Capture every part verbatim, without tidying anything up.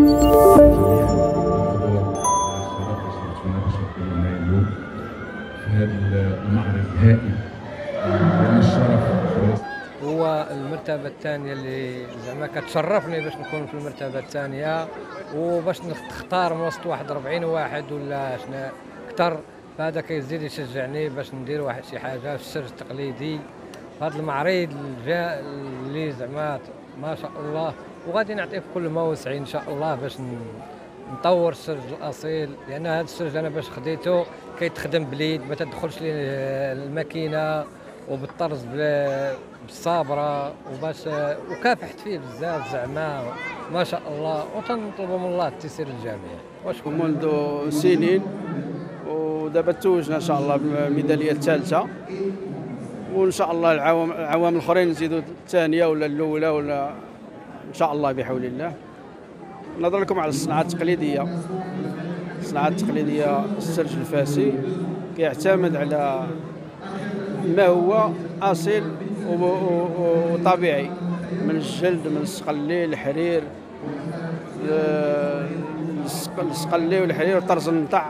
المعرض هائل والشرف. هو المرتبه الثانيه اللي زعما كتشرفني باش نكون في المرتبه الثانيه، وباش نختار من وسط واحد أربعين واحد ولا شنا اكثر، فهذا كيزيد يشجعني باش ندير واحد شي حاجه في السر التقليدي في هذا المعرض الجا اللي زعما ما شاء الله، وغادي نعطيه كل ما وسعي ان شاء الله باش نطور السرج الاصيل. لان هذا السرج انا باش خديته كيتخدم باليد، ما تدخلش ليه الماكينه، وبالطرز بالصابره، وباش وكافحت فيه بزاف زعما ما شاء الله، وتنطلبوا من الله التيسير للجميع. واشكون منذ سنين ودابا توجنا ان شاء الله بالميداليه الثالثه، وان شاء الله العوام العوام الاخرين نزيدوا الثانيه ولا الاولى ولا ان شاء الله بحول الله. نهضر لكم على الصناعه التقليديه. الصناعه التقليديه السرج الفاسي كيعتمد على ما هو اصيل وطبيعي من الجلد، من السقلي، الحرير، السقلي والحرير والطرز النطع.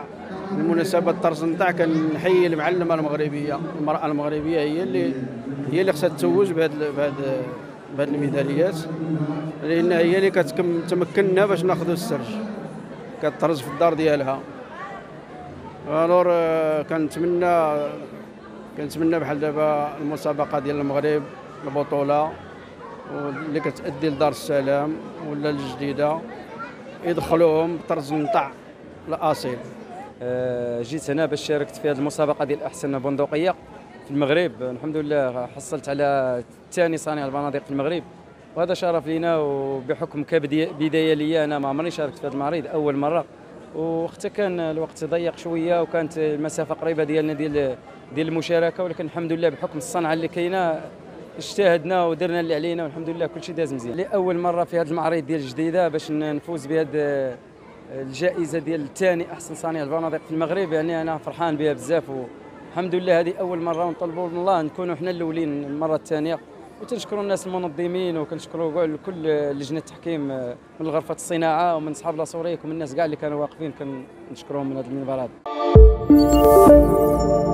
بالمناسبه الطرز النطع كنحيي المعلمه المغربيه، المراه المغربيه هي اللي هي اللي خصها تتوج بهذا بهذا بهذه الميداليات، لان هي اللي كتمكننا باش ناخذوا السرج. كتطرز في الدار ديالها. الور كنتمنى كنتمنى بحال دابا المسابقه ديال المغرب، البطوله اللي كتادي لدار السلام ولا الجديده، يدخلوهم بطرز النطع الاصيل. جيت هنا باش شاركت في هذه المسابقه ديال احسن بندقيه في المغرب. الحمد لله حصلت على ثاني صانع البنادق في المغرب، وهذا شرف لينا. وبحكم كبدايه ليا انا ما عمرني شاركت في هذا المعرض، اول مره، وقتها كان الوقت ضيق شويه وكانت المسافه قريبه ديالنا ديال ديال المشاركه، ولكن الحمد لله بحكم الصنعه اللي كاينه اجتهدنا ودرنا اللي علينا، والحمد لله كل شيء داز مزيان. لاول مره في هذا المعرض ديال الجديده باش نفوز بهذا الجائزه ديال الثاني احسن صانع البنادق في المغرب، يعني انا فرحان بها بزاف والحمد لله. هذه اول مره، ونطلبوا من الله نكونوا حنا الاولين المره الثانيه. وتنشكروا الناس المنظمين، وكنشكروا كاع كل لجنه التحكيم من غرفه الصناعه ومن اصحاب لاسوريك ومن الناس كاع اللي كانوا واقفين، كنشكرهم من هذا المنبر هذا.